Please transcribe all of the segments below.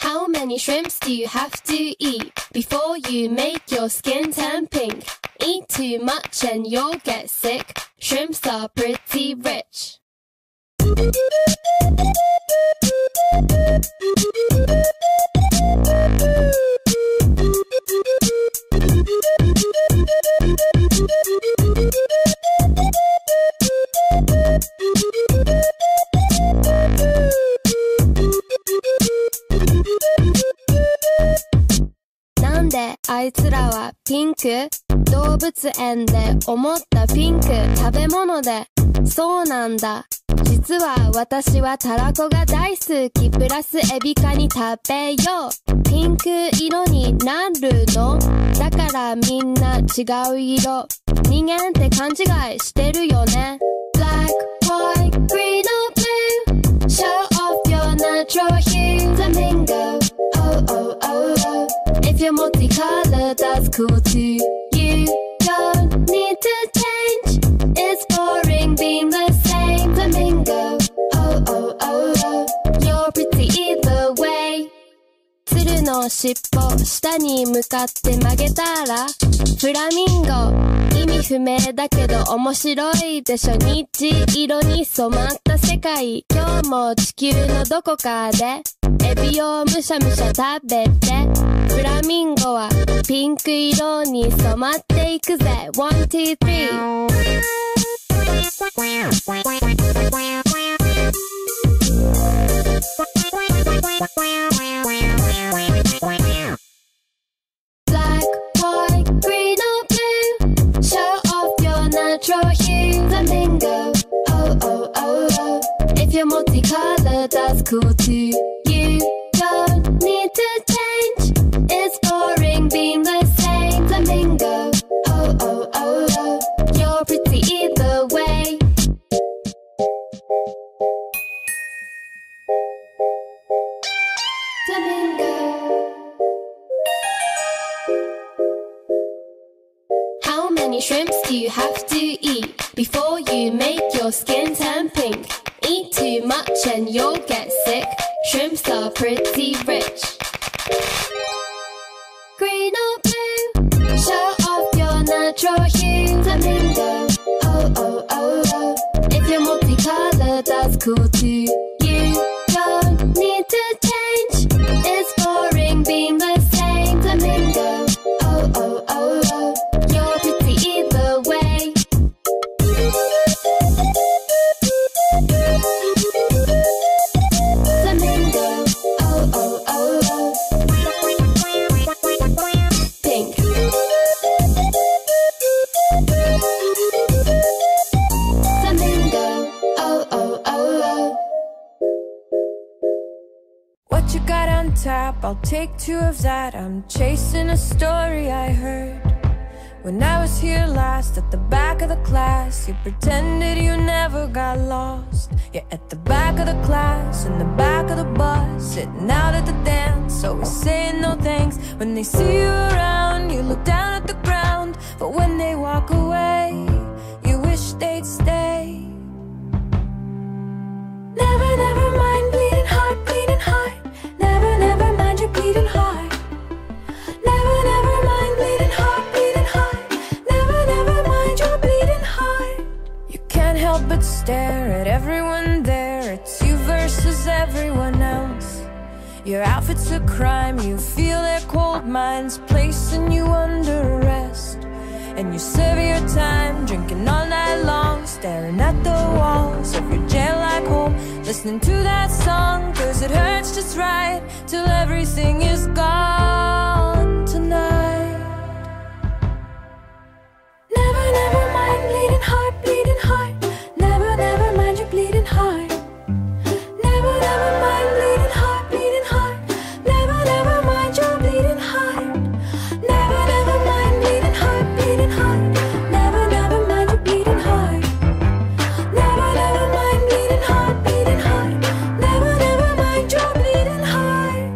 How many shrimps do you have to eat before you make your skin turn pink? Eat too much and you'll get sick. Shrimps are pretty rich.なんであいつらはピンク？動物園で思ったピンク食べ物でそうなんだ。実は私はタラコが大好きプラスエビカニ食べよう。ピンク色になるの？だからみんな違う色。人間って勘違いしてるよね。Black, white, green or blue. Show off your natural hue. Flamingo. Oh oh oh oh. If you're multicolored, that's cool too. You don't need to change. It's boring being the same. Flamingo. Oh oh oh oh. You're pretty either way. 鶴の尻尾下に向かって曲げたらフラミンゴ。意味不明だけど面白いでしょ。日色に染まった世界。今日も地球のどこかでエビをむしゃむしゃ食べて。フラミンゴはピンク色に染まっていくぜ 1, 2, 3 Black, white, green or blue Show off your natural hue Flamingo, oh oh oh oh If you're multicolored, that's cool too You don't need to change It's boring being the same Flamingo, oh oh oh oh You're pretty either way Flamingo How many shrimps do you have to eat Before you make your skin turn pink? Eat too much and you'll get sick Shrimps are pretty rich Green or blue, show off your natural hue. Flamingo, oh oh oh oh. If you're multicolored, that's cool too. You don't need to change. It's boring being the same. Flamingo, oh oh oh oh. You're pretty either way. Flamingo, oh oh oh oh. What you got on tap? I'll take two of that. I'm chasing a story I heard when I was here last at the back of the class. You pretended you never got lost. You're at the back of the class, in the back of the bus, sitting out at the dance, always saying no thanks. When they see you around, you look down at the ground, but when they walk away, you wish they'd stay. Never, never mind, bleeding heart, bleeding heart. Never, never mind your bleeding heart. Never, never mind bleeding heart, bleeding heart. Never, never mind your bleeding heart. You can't help but stare at everyone there. It's you versus everyone else. Your outfit's a crime. You feel their cold minds placing you under arrest. And you serve your time, drinking all night long, staring at the walls of your jail-like home, listening to that song, cause it hurts just right, till everything is gone tonight. Never, never mind bleeding heart, bleeding heart. Never, never mind your bleeding heart. Never, never mind bleeding heart, bleeding heart. Never, never mind your bleeding heart. Never, never mind bleeding heart, bleeding heart. Never, never mind your bleeding heart. Never, never mind bleeding heart, bleeding heart. Never, never mind your bleeding heart.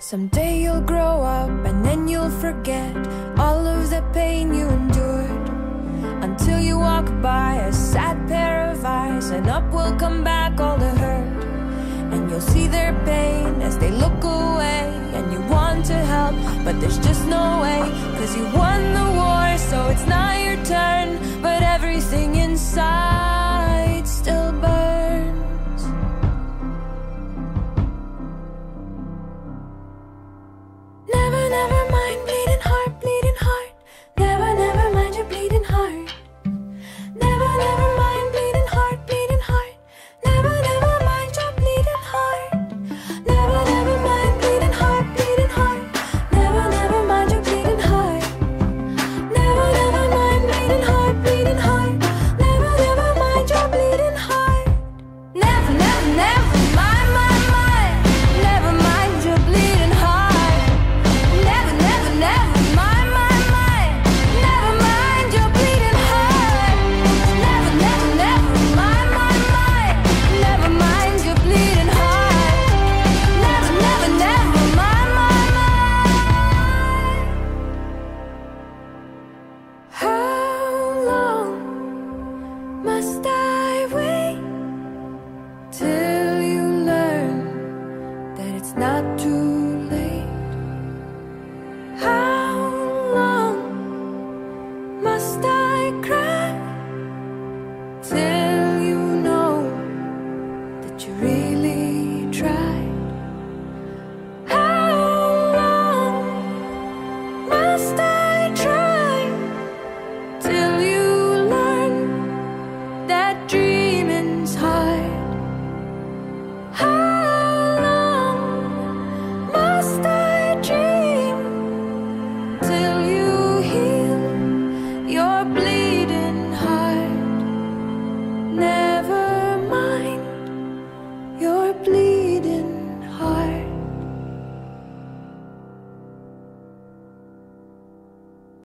Someday you'll grow up and then you'll forget all of the pain you endured until you walk by a sad pair of eyes rise, and up will come back all the hurt. And you'll see their pain as they look away, and you want to help, but there's just no way, 'cause you won the war, so it's not your turn. But everything inside still burns. Never, never mind bleeding heart, bleeding heart. Never, never mind your bleeding heart. Never, never mind bleeding heart, bleeding heart. Never, never mind your bleeding heart. Never, never mind bleeding heart, bleeding heart. Never, never mind your bleeding heart. Never, never mind bleeding heart, bleeding heart. Never, never mind your bleeding heart. Never, never, never mind, mind, mind. Never mind your bleeding heart. Never, never, never mind, mind, mind. Never mind your bleeding heart. Never, never, never mind, mind, mind. Never mind your bleeding heart. Never, never, never mind, mind, mind. How long must I wait till